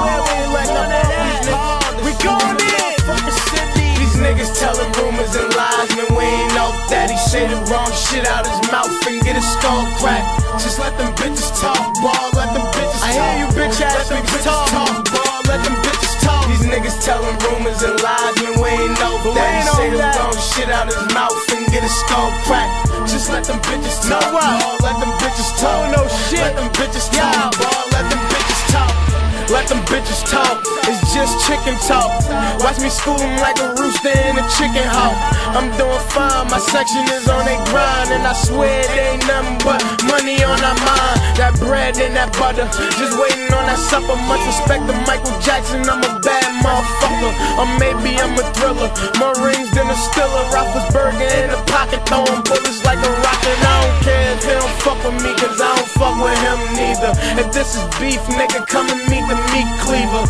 swear we ain't letting up on these niggas. We going in. These niggas telling rumors and lies, man, we ain't know that he say the wrong shit out his mouth and get his skull cracked. Just let them bitches talk, ball. Let them bitches talk. I hear you bitch ass niggas talk, ball. Let them bitches talk. These niggas telling rumors and lies, man, we ain't know that he say the wrong shit out his mouth and get his skull cracked. Just let them bitches talk, ball. Let them bitches talk. No shit. Let them bitches talk, ball. Let them bitches talk. Let them bitches talk. It's just chicken talk. Watch me school them like a rooster in a chicken hawk. I'm doing fine, my section is on they grind, and I swear it ain't nothing but money on our mind. That bread and that butter, just waiting on that supper. Much respect to Michael Jackson, I'm a bad motherfucker, or maybe I'm a thriller. More rings than a stiller. Roethlisberger in the pocket, throwing bullets like a rocket. I don't care if they don't fuck with me, cause I don't fuck with him neither. If this is beef, nigga, come and meet the meat cleaver.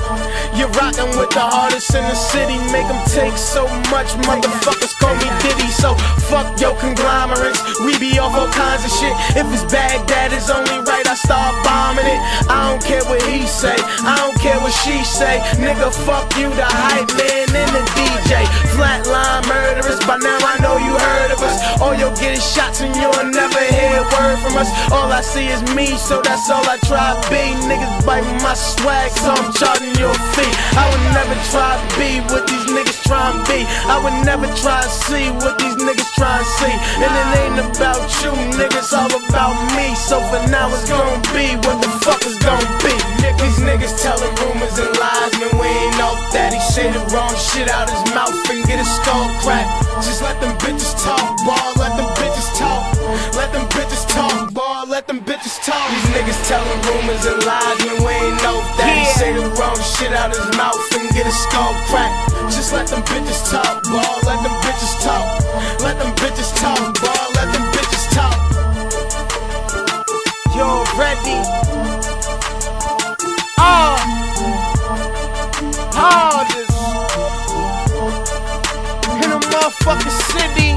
You're rockin' with the hardest in the city. Make them take so much, motherfuckers call me Diddy. So fuck your conglomerates, we be off all kinds of shit. If it's Baghdad, it's only right I start bombing it. I don't care what he say, I don't care what she say. Nigga, fuck you, the hype man and the DJ. Flatline murderers, by now I know you heard of us. All you'll get is shots and you'll never hear a word from us. All I see is me, so that's all I try to be. Niggas bite my swag, so I'm charging your fee. I would never try to be what these niggas try to be. I would never try to see what these niggas try to see. And it ain't about you, niggas, all about me. So for now it's gonna be what the fuck it's gonna be. These niggas telling rumors and lies, man, we ain't know that he say the wrong shit out his mouth and get his skull cracked. Just let them bitches talk, ball. Let them bitches talk. Let them bitches talk, ball. Let them bitches talk. These niggas telling rumors and lies, man, we ain't know that he say the wrong shit out his mouth and get his skull cracked. Just let them bitches talk, ball. Let them bitches talk. Let them bitches talk, ball. Let them bitches talk. You're ready. Fucking city.